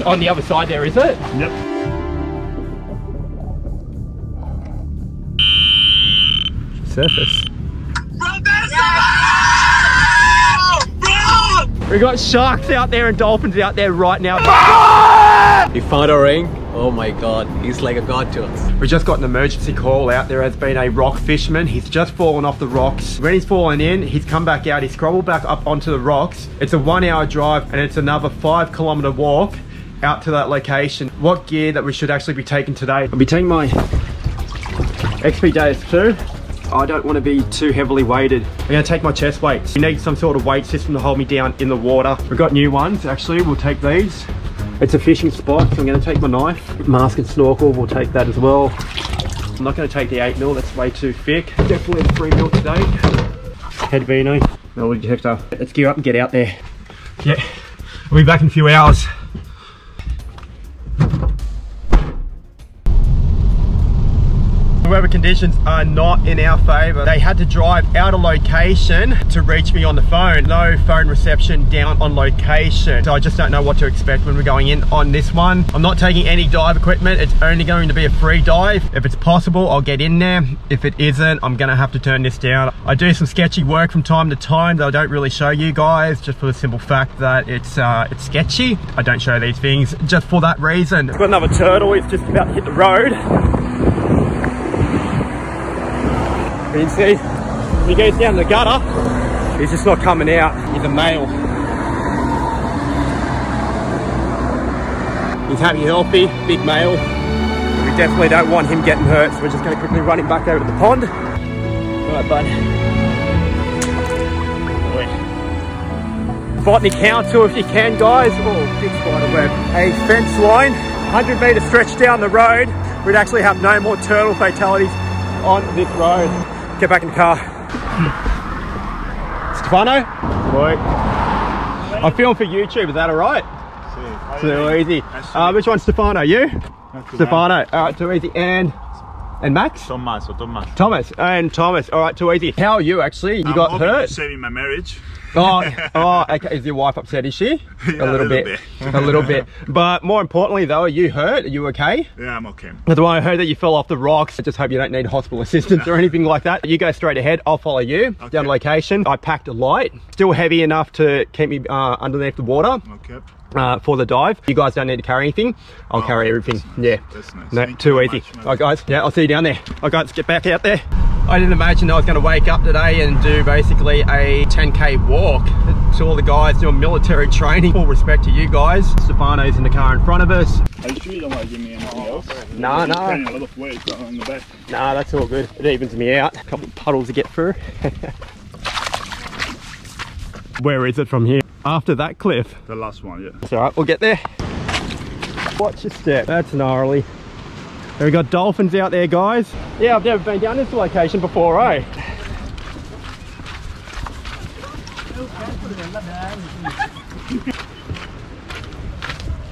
It's on the other side there, is it? Yep. Surface. We got sharks out there and dolphins out there right now. He found a ring. Oh my god, he's like a god to us. We just got an emergency call out. There has been a rock fisherman. He's just fallen off the rocks. When he's fallen in, he's come back out. He's scrambled back up onto the rocks. It's a 1 hour drive and it's another 5 kilometer walk out to that location. What gear that we should actually be taking today? I'll be taking my XP Deus 2. I don't want to be too heavily weighted. I'm going to take my chest weights. You need some sort of weight system to hold me down in the water. We've got new ones actually, we'll take these. It's a fishing spot, so I'm going to take my knife. Mask and snorkel, we'll take that as well. I'm not going to take the 8mm, that's way too thick. Definitely 3mm today. Head beanie, metal detector. Let's gear up and get out there. Yeah, we'll be back in a few hours. The weather conditions are not in our favor. They had to drive out of location to reach me on the phone. No phone reception down on location. So I just don't know what to expect when we're going in on this one. I'm not taking any dive equipment. It's only going to be a free dive. If it's possible, I'll get in there. If it isn't, I'm gonna have to turn this down. I do some sketchy work from time to time that I don't really show you guys, just for the simple fact that it's sketchy. I don't show these things just for that reason. We've got another turtle. It's just about to hit the road. You can see, he goes down the gutter, he's just not coming out, he's a male. He's happy, healthy, big male. We definitely don't want him getting hurt, so we're just going to quickly run him back over to the pond. Alright, bud. Boy. Botany council if you can, guys. Oh, big spider web. A fence line, 100 metres stretched down the road. We'd actually have no more turtle fatalities on this road. Get back in the car. Stefano? Boy. I'm filming for YouTube, is that alright? Too easy. Which one's Stefano? You? Stefano. Alright, too easy. And Max? Thomas. And Thomas. Alright, too easy. How are you actually? You got hurt? Saving my marriage. Oh, okay. Is your wife upset, is she? Yeah, a little bit. A little bit. But more importantly though, are you hurt? Are you okay? Yeah, I'm okay. That's why I heard that you fell off the rocks. I just hope you don't need hospital assistance or anything like that. You go straight ahead, I'll follow you down location. I packed a light, still heavy enough to keep me underneath the water. Okay. For the dive. You guys don't need to carry anything. I'll carry everything. Nice. Yeah. That's nice. No, too easy. Alright guys, yeah, I'll see you down there. Alright guys, get back out there. I didn't imagine I was going to wake up today and do basically a 10k walk. To all the guys doing military training. Full respect to you guys. Stefano's in the car in front of us. Are you sure you don't want to give me anything else? Nah. A lot of weight on the back. Nah, that's all good. It evens me out. A couple of puddles to get through. Where is it from here? After that cliff? The last one, yeah. It's alright, we'll get there. Watch your step. That's gnarly. We got dolphins out there, guys. Yeah, I've never been down this location before, eh?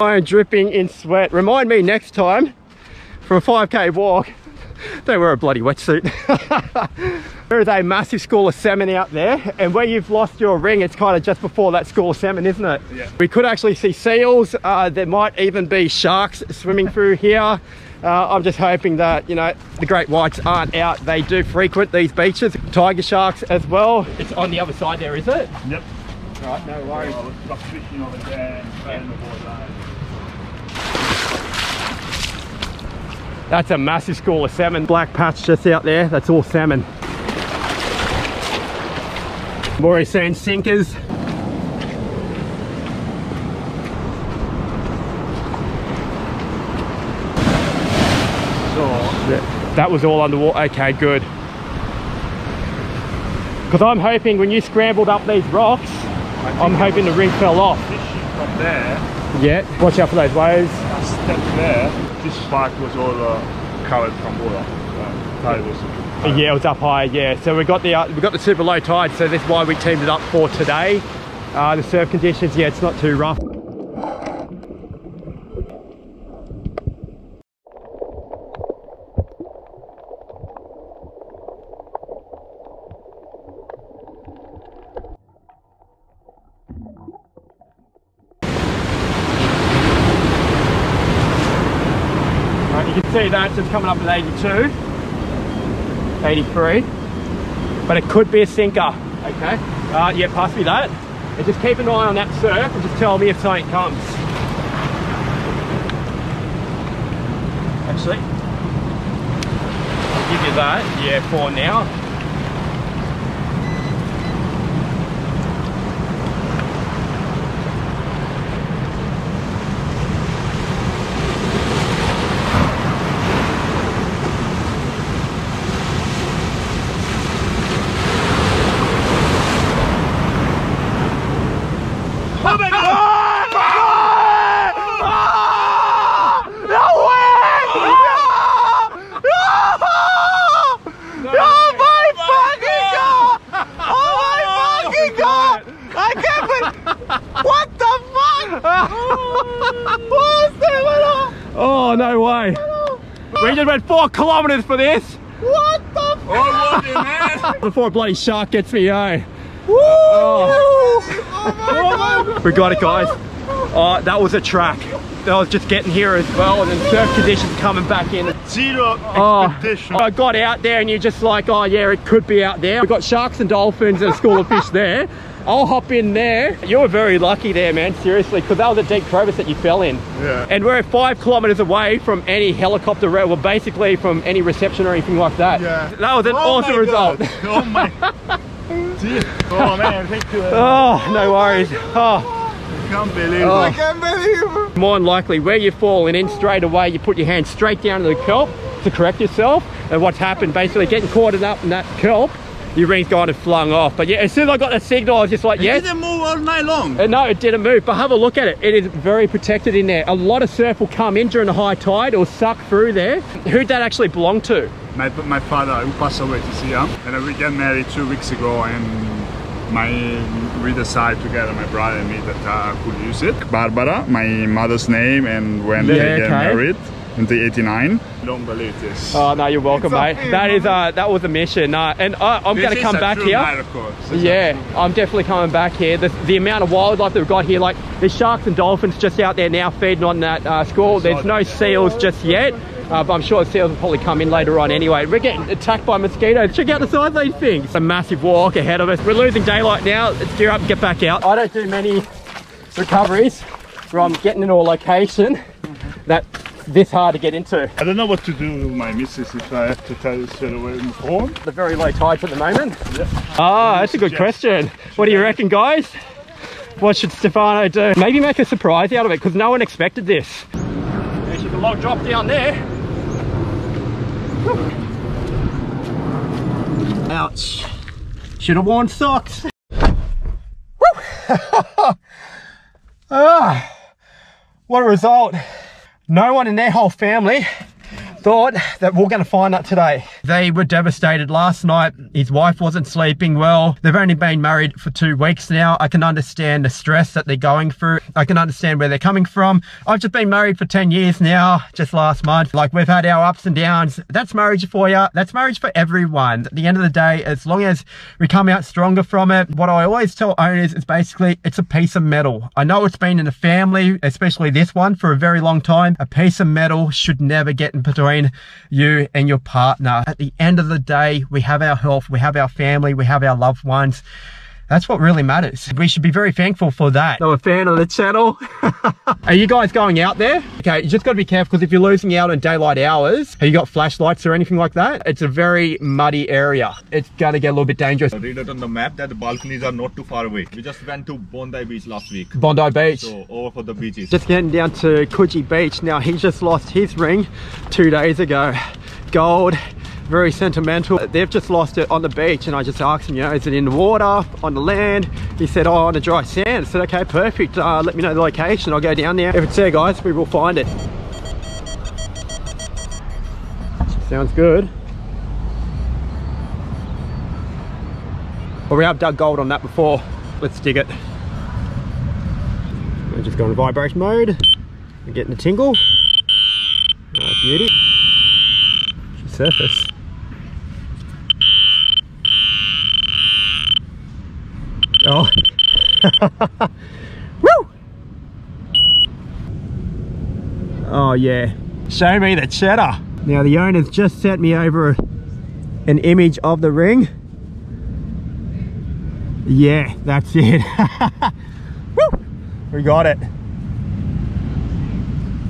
I am dripping in sweat. Remind me next time for a 5k walk, don't wear a bloody wetsuit. There is a massive school of salmon out there, and where you've lost your ring, it's kind of just before that school of salmon, isn't it? Yeah. We could actually see seals. There might even be sharks swimming through here. I'm just hoping that, you know, the great whites aren't out. They do frequent these beaches. Tiger sharks as well. It's on the other side there, is it? Yep. All right, no worries. Well, we've got fishing over there and in the water. That's a massive school of salmon. Black patch just out there. That's all salmon. We've already seen sinkers. That was all underwater. Okay, good. Because I'm hoping when you scrambled up these rocks, I'm hoping the ring fell off. From there. Yeah. Watch out for those waves. That step there. This part was all covered from water. Yeah, it was up high. Yeah. So we got the super low tide. So that's why we teamed it up for today. The surf conditions. Yeah, it's not too rough. You can see that's just coming up at 82, 83, but it could be a sinker. Okay, yeah, pass me that. And just keep an eye on that surf and just tell me if something comes. Actually, I'll give you that, yeah, for now. Went 4 kilometers for this. What the fuck? Man? Before a bloody shark gets me, eh? Woo! Oh. We got it, guys. That was a track. That was just getting here as well, and then surf conditions coming back in. Zero expectation. I got out there, and you're just like, oh yeah, it could be out there. We got sharks and dolphins and a school of fish there. I'll hop in there. You were very lucky there, man, seriously, because that was a deep crevice that you fell in. Yeah. And we're 5 kilometers away from any helicopter, well, basically from any reception or anything like that. Yeah. That was an awesome result. Oh my. Oh man, thank you. Oh, no worries. Oh. I can't believe it. I can't believe it. More than likely, where you fall and then straight away, you put your hand straight down to the kelp to correct yourself. And what's happened, basically, getting caught up in that kelp, your ring's gone and flung off. But yeah, as soon as I got the signal, I was just like, yes. It didn't move all night long. And no, it didn't move, but have a look at it. It is very protected in there. A lot of surf will come in during the high tide or suck through there. Who'd that actually belong to? My father, who passed away this year. And we got married 2 weeks ago, and we decided together, my brother and me, that I could use it. Barbara, my mother's name, and when they get married. Into 89. I don't believe this. Oh no, you're welcome, mate. Film, that is that was a mission. And I'm going to come back here. Yeah, I'm definitely coming back here. The amount of wildlife that we've got here, like there's sharks and dolphins just out there now feeding on that school. There's no seals just yet, but I'm sure the seals will probably come in later on anyway. We're getting attacked by mosquitoes. Check out the size of these things. It's a massive walk ahead of us. We're losing daylight now. Let's gear up and get back out. I don't do many recoveries from getting into a location that this hard to get into. I don't know what to do with my missus if I have to tell you straight away from home. The very low tides at the moment. Yeah. Ah, that's a good question. What do you reckon, guys? What should Stefano do? Maybe make a surprise out of it, because no one expected this. There's a log drop down there. Ouch. Should have worn socks. What a result. No one in their whole family thought that we're going to find that today. They were devastated last night. His wife wasn't sleeping well. They've only been married for 2 weeks now. I can understand the stress that they're going through. I can understand where they're coming from. I've just been married for 10 years now, just last month. Like, we've had our ups and downs. That's marriage for you. That's marriage for everyone. At the end of the day, as long as we come out stronger from it, what I always tell owners is basically, it's a piece of metal. I know it's been in the family, especially this one, for a very long time. A piece of metal should never get in between you and your partner. At the end of the day, we have our health, we have our family, we have our loved ones. That's what really matters. We should be very thankful for that. I'm a fan of the channel. Are you guys going out there? Okay, you just got to be careful, because if you're losing out on daylight hours, have you got flashlights or anything like that? It's a very muddy area. It's going to get a little bit dangerous. I read it on the map that the balconies are not too far away. We just went to Bondi Beach last week. Bondi Beach. So over for the beaches. Just getting down to Coogee Beach. Now, he just lost his ring 2 days ago. Gold. Very sentimental. They've just lost it on the beach, and I just asked him, you know, is it in the water, on the land? He said, oh, on the dry sand. I said, okay, perfect. Let me know the location. I'll go down there. If it's there, guys, we will find it. Sounds good. Well, we have dug gold on that before. Let's dig it. We're just going to vibration mode. We're getting a tingle. Oh, beauty. Should surface. Oh. Woo! Oh yeah. Show me the cheddar. Now the owner's just sent me over an image of the ring. Yeah, that's it. Woo! We got it.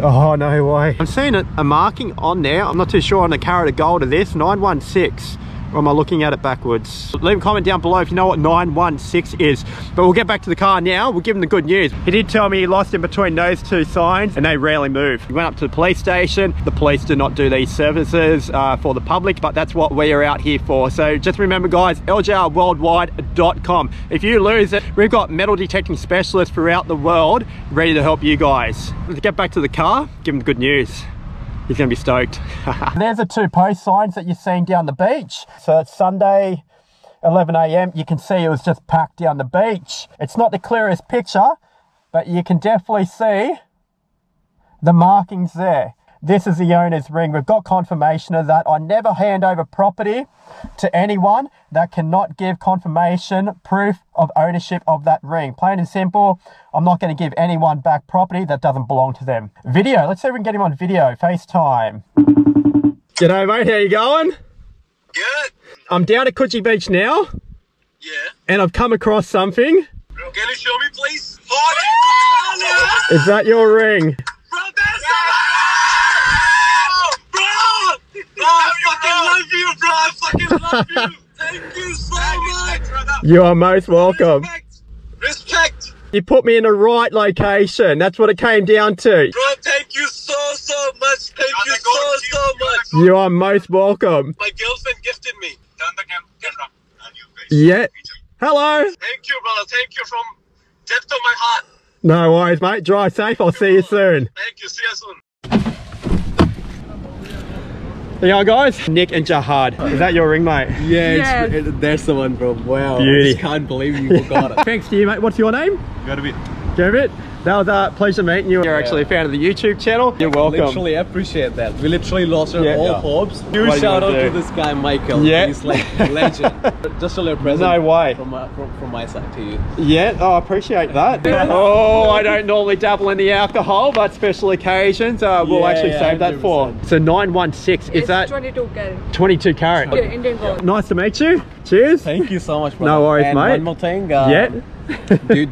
Oh, no way. I'm seeing a marking on there. I'm not too sure on the carat of gold of this. 916. Or am I looking at it backwards? Leave a comment down below if you know what 916 is. But we'll get back to the car now. We'll give him the good news. He did tell me he lost in between those two signs and they rarely move. He went up to the police station. The police do not do these services for the public, but that's what we are out here for. So just remember guys, LJRworldwide.com. If you lose it, we've got metal detecting specialists throughout the world ready to help you guys. Let's get back to the car, give him the good news. He's gonna be stoked. There's the two post signs that you've seen down the beach. So it's Sunday, 11 AM. You can see it was just packed down the beach. It's not the clearest picture, but you can definitely see the markings there. This is the owner's ring. We've got confirmation of that. I never hand over property to anyone that cannot give confirmation, proof of ownership of that ring. Plain and simple, I'm not going to give anyone back property that doesn't belong to them. Video, let's see if we can get him on video, FaceTime. G'day mate, how you going? Good. I'm down at Coogee Beach now. Yeah. And I've come across something. Can you show me please? Is that your ring? Bro, I fucking love you. Thank you so much. You are most welcome. Respect. You put me in the right location. That's what it came down to. Bro, thank you so much. Thank you so much. You are most welcome. My girlfriend gifted me. Turn the camera on you, yeah. Hello. Thank you, brother. Thank you from depth of my heart. No worries, mate. Drive safe. I'll see you soon. Thank you. See you soon. There you are guys, Nick and Jahad. Is that your ring mate? Yeah, yes. That's the one bro. Wow, beauty. I just can't believe you got it. Thanks to you mate, what's your name? David. David? That was a pleasure meeting you. You're actually a fan of the YouTube channel. You're welcome. Literally appreciate that. We literally lost our all hopes. Huge shout out to this guy Michael. Yeah. He's like a legend. Just a little present from my side to you. Yeah, oh, I appreciate that. Oh, I don't normally dabble in the alcohol, but special occasions we'll actually save that 100%. For. So 916 is that? 22 carat. 22 carat. Yeah, Indian gold. Nice to meet you. Cheers. Thank you so much brother. No worries and mate. One more thing. Do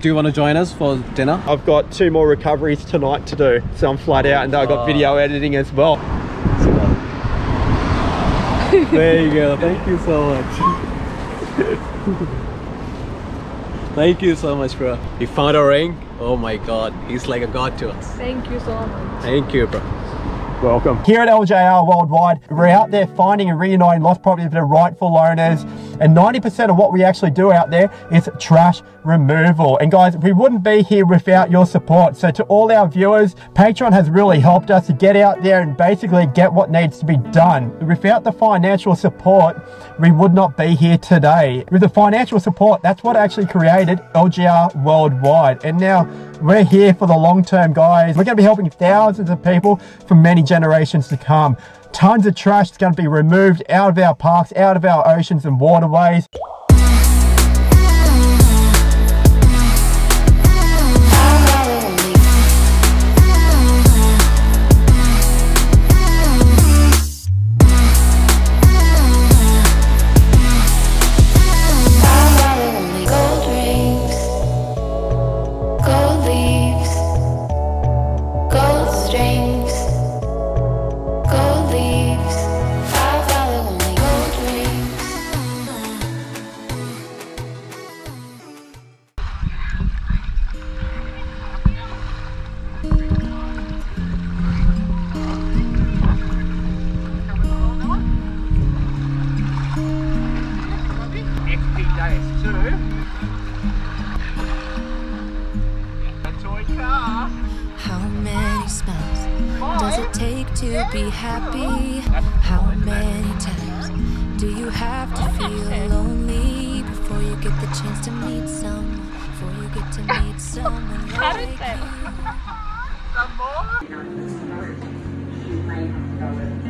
you want to join us for dinner? I've got two more recoveries tonight to do, so I'm flat out, and I've got video editing as well. There you go. Thank you so much. Thank you so much, bro. You found our ring. Oh my God, he's like a god to us. Thank you so much. Thank you, bro. Welcome. Here at LJR Worldwide, we're out there finding and reuniting lost property for the rightful owners. And 90% of what we actually do out there is trash removal. And guys, we wouldn't be here without your support. So to all our viewers, Patreon has really helped us to get out there and basically get what needs to be done. Without the financial support, we would not be here today. With the financial support, that's what actually created LJR Worldwide. And now we're here for the long term, guys. We're going to be helping thousands of people for many generations to come. Tons of trash is going to be removed out of our parks, out of our oceans and waterways. Be happy. How many times do you have to feel lonely before you get the chance to meet someone? Before you get to meet someone like you. Some more?